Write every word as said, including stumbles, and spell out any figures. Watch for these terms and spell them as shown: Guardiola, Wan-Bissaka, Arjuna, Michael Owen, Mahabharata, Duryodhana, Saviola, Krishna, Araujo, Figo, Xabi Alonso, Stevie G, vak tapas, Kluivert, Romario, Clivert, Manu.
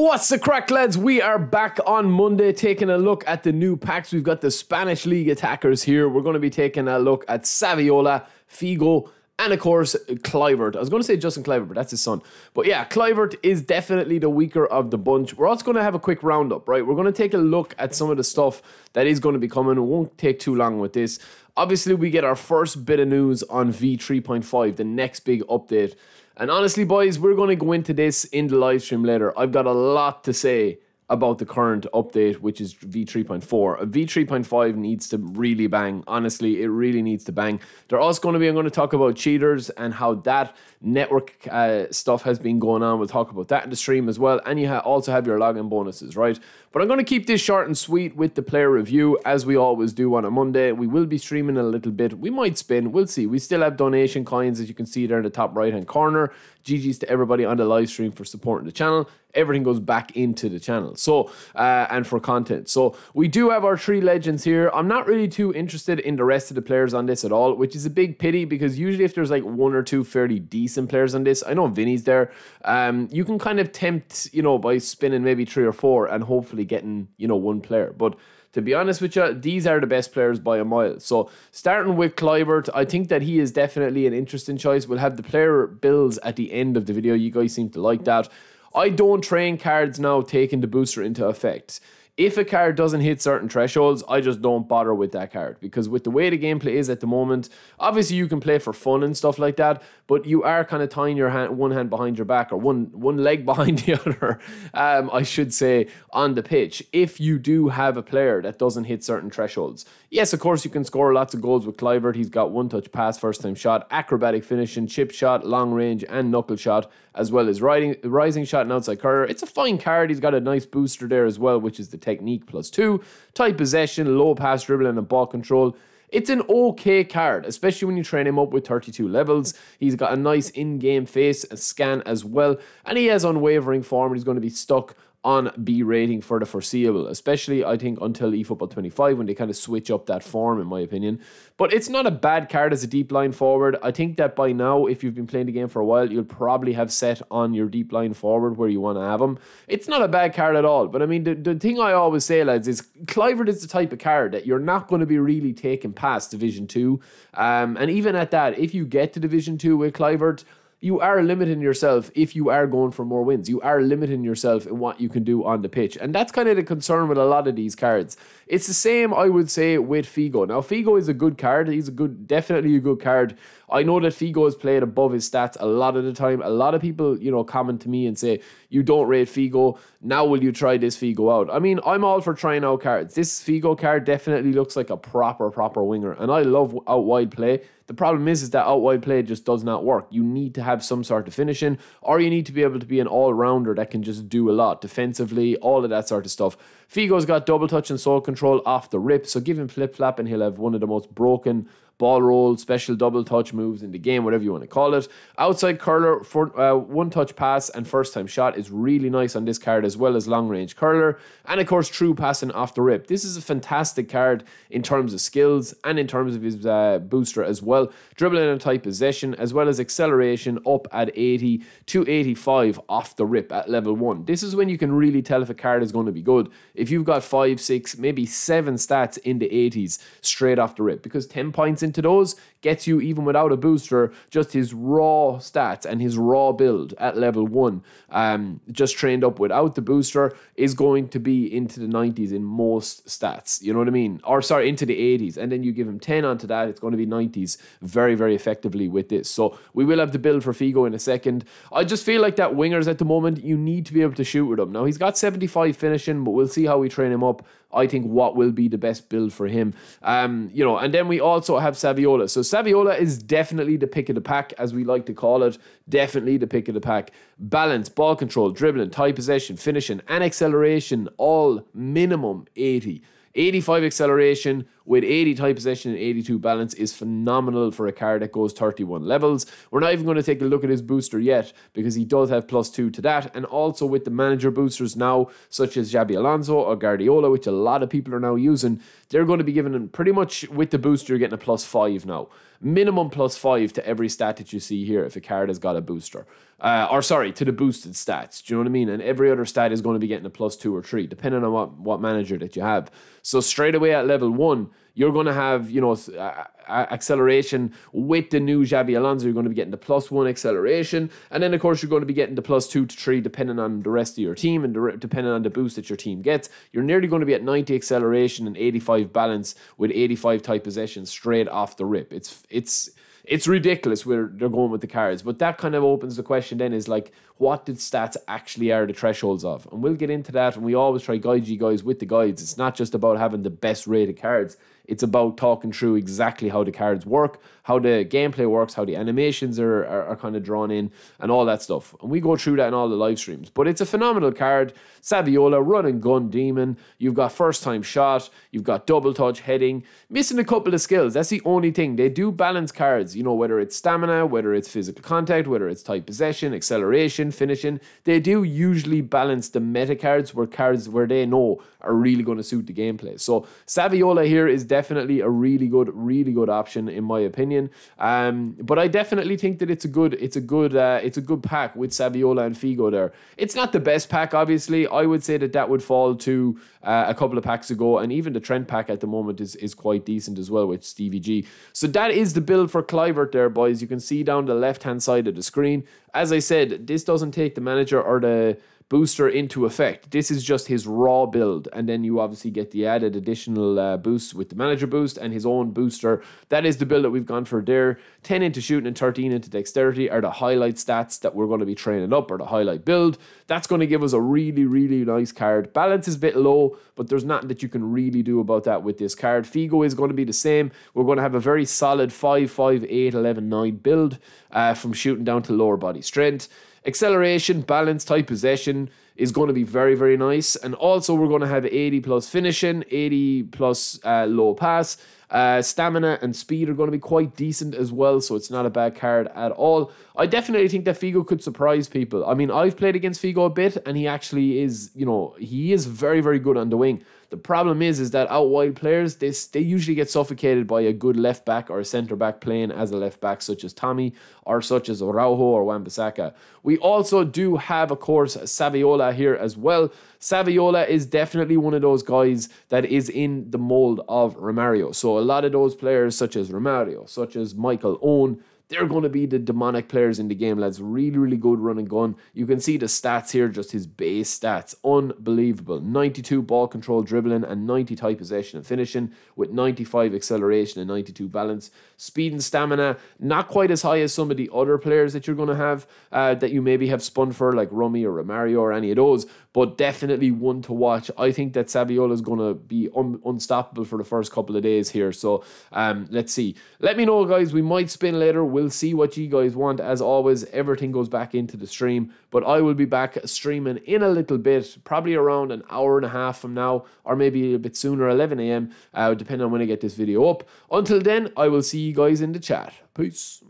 What's the crack, lads? We are back on Monday taking a look at the new packs. We've got the Spanish League attackers here. We're going to be taking a look at Saviola, Figo, and of course, Clivert. I was going to say Justin Clivert, but that's his son. But yeah, Clivert is definitely the weaker of the bunch. We're also going to have a quick roundup, right? We're going to take a look at some of the stuff that is going to be coming. It won't take too long with this. Obviously, we get our first bit of news on V three point five, the next big update. And honestly, boys, we're going to go into this in the live stream later. I've got a lot to say about the current update, which is V three point four. V three point five needs to really bang. Honestly, it really needs to bang. They're also going to be, I'm going to talk about cheaters and how that network uh, stuff has been going on. We'll talk about that in the stream as well. And you ha also have your login bonuses, right? But I'm going to keep this short and sweet with the player review, as we always do on a Monday. We will be streaming a little bit. We might spin. We'll see. We still have donation coins, as you can see there in the top right-hand corner. G Gs to everybody on the live stream for supporting the channel. Everything goes back into the channel. So, uh, and for content. So, we do have our three legends here. I'm not really too interested in the rest of the players on this at all, which is a big pity, because usually if there's like one or two fairly decent players on this, I know Vinny's there, um, you can kind of tempt, you know, by spinning maybe three or four and hopefully getting, you know, one player. But to be honest with you, these are the best players by a mile. So, starting with Kluivert, I think that he is definitely an interesting choice. We'll have the player builds at the end of the video. You guys seem to like that. I don't train cards now taking the booster into effect. If a card doesn't hit certain thresholds, I just don't bother with that card, because with the way the gameplay is at the moment, obviously you can play for fun and stuff like that, but you are kind of tying your hand, one hand behind your back, or one, one leg behind the other, um, I should say, on the pitch, if you do have a player that doesn't hit certain thresholds. Yes, of course, you can score lots of goals with Clivert. He's got one-touch pass, first-time shot, acrobatic finishing, chip shot, long range, and knuckle shot, as well as riding, rising shot and outside curler. It's a fine card. He's got a nice booster there as well, which is the technique plus two, tight possession, low pass dribble, and ball control. It's an okay card, especially when you train him up with thirty-two levels. He's got a nice in-game face, a scan as well, and he has unwavering form. He's going to be stuck on B rating for the foreseeable, especially I think until eFootball twenty-five, when they kind of switch up that form, in my opinion. But it's not a bad card as a deep line forward. I think that by now, if you've been playing the game for a while, you'll probably have set on your deep line forward where you want to have him. It's not a bad card at all. But I mean, the, the thing I always say, lads, is Clivert is the type of card that you're not going to be really taking past Division two. Um, and even at that, if you get to Division two with Clivert, you are limiting yourself if you are going for more wins. You are limiting yourself in what you can do on the pitch. And that's kind of the concern with a lot of these cards. It's the same, I would say, with Figo. Now, Figo is a good card. He's a good, definitely a good card. I know that Figo is played above his stats a lot of the time. A lot of people, you know, comment to me and say, you don't rate Figo. Now will you try this Figo out? I mean, I'm all for trying out cards. This Figo card definitely looks like a proper, proper winger. And I love out-wide play. The problem is, is that out-wide play just does not work. You need to have some sort of finishing, or you need to be able to be an all-rounder that can just do a lot defensively, all of that sort of stuff. Figo's got double touch and soul control off the rip, so give him flip-flap and he'll have one of the most broken ball roll, special double touch moves in the game, whatever you want to call it. Outside curler, for uh, one touch pass and first time shot is really nice on this card, as well as long range curler. And of course, true passing off the rip. This is a fantastic card in terms of skills and in terms of his uh, booster as well. Dribbling and tight possession, as well as acceleration up at eighty to eighty-five off the rip at level one. This is when you can really tell if a card is going to be good. If you've got five, six, maybe seven stats in the eighties straight off the rip, because ten points in into those gets you, even without a booster, just his raw stats and his raw build at level one, um, just trained up without the booster, is going to be into the nineties in most stats, you know what I mean, or sorry, into the eighties, and then you give him ten onto that, it's going to be nineties very, very effectively with this. So we will have the build for Figo in a second. I just feel like that wingers at the moment, you need to be able to shoot with him. Now he's got seventy-five finishing, but we'll see how we train him up. I think what will be the best build for him, um, you know. And then we also have Saviola. So Saviola is definitely the pick of the pack, as we like to call it. Definitely the pick of the pack. Balance, ball control, dribbling, tight possession, finishing, and acceleration, all minimum eighty. eighty-five acceleration, with eighty tie possession and eighty-two balance is phenomenal for a car that goes thirty-one levels. We're not even going to take a look at his booster yet because he does have plus two to that. And also with the manager boosters now, such as Xabi Alonso or Guardiola, which a lot of people are now using, they're going to be giving him pretty much with the booster, you're getting a plus five now. Minimum plus five to every stat that you see here if a card has got a booster. Uh, or sorry, to the boosted stats. Do you know what I mean? And every other stat is going to be getting a plus two or three, depending on what, what manager that you have. So straight away at level one, you're going to have, you know, uh, acceleration with the new Xabi Alonso. You're going to be getting the plus one acceleration. And then, of course, you're going to be getting the plus two to three, depending on the rest of your team and the, depending on the boost that your team gets. You're nearly going to be at ninety acceleration and eighty-five balance with eighty-five type possession straight off the rip. It's, it's, it's ridiculous where they're going with the cards. But that kind of opens the question then is like, what did stats actually are the thresholds of? And we'll get into that. And we always try guide you guys with the guides. It's not just about having the best rated cards. It's about talking through exactly how the cards work, how the gameplay works, how the animations are, are, are kind of drawn in, and all that stuff. And we go through that in all the live streams. But it's a phenomenal card. Saviola, run and gun demon. You've got first time shot. You've got double touch, heading. Missing a couple of skills. That's the only thing. They do balance cards, you know, whether it's stamina, whether it's physical contact, whether it's type possession, acceleration, finishing. They do usually balance the meta cards where cards where they know are really going to suit the gameplay. So Saviola here is definitely Definitely a really good, really good option in my opinion. Um, but I definitely think that it's a good, it's a good, uh, it's a good pack with Saviola and Figo there. It's not the best pack, obviously. I would say that that would fall to uh, a couple of packs ago, and even the trend pack at the moment is is quite decent as well with Stevie G. So that is the build for Clivert there, boys. You can see down the left hand side of the screen. As I said, this doesn't take the manager or the booster into effect. This is just his raw build, and then you obviously get the added additional uh, boost with the manager boost and his own booster. That is the build that we've gone for there. ten into shooting and thirteen into dexterity are the highlight stats that we're going to be training up, or the highlight build. That's going to give us a really, really nice card. Balance is a bit low, but there's nothing that you can really do about that with this card. Figo is going to be the same. We're going to have a very solid five, five, eight, eleven, nine build uh, from shooting down to lower body strength. Acceleration, balance, tight possession is going to be very, very nice. And also we're going to have eighty plus finishing, eighty plus uh, low pass. Uh, stamina and speed are going to be quite decent as well, so it's not a bad card at all. I definitely think that Figo could surprise people. I mean, I've played against Figo a bit, and he actually is, you know, he is very, very good on the wing. The problem is, is that out wide players, they, they usually get suffocated by a good left back or a centre back playing as a left back, such as Tommy or such as Araujo or Wan-Bissaka. We also do have, of course, Saviola here as well. Saviola is definitely one of those guys that is in the mould of Romario. So a lot of those players, such as Romario, such as Michael Owen, they're going to be the demonic players in the game, lads. Really, really good run and gun. You can see the stats here, just his base stats. Unbelievable. ninety-two ball control, dribbling, and ninety tie possession and finishing, with ninety-five acceleration and ninety-two balance. Speed and stamina, not quite as high as some of the other players that you're going to have, uh, that you maybe have spun for, like Rummy or Romario or any of those, but definitely one to watch. I think that Saviola is going to be un unstoppable for the first couple of days here. So um, let's see. Let me know, guys. We might spin later. We'll see what you guys want. As always, everything goes back into the stream, but I will be back streaming in a little bit, probably around an hour and a half from now, or maybe a bit sooner, eleven A M, uh, depending on when I get this video up. Until then, I will see you guys in the chat. Peace.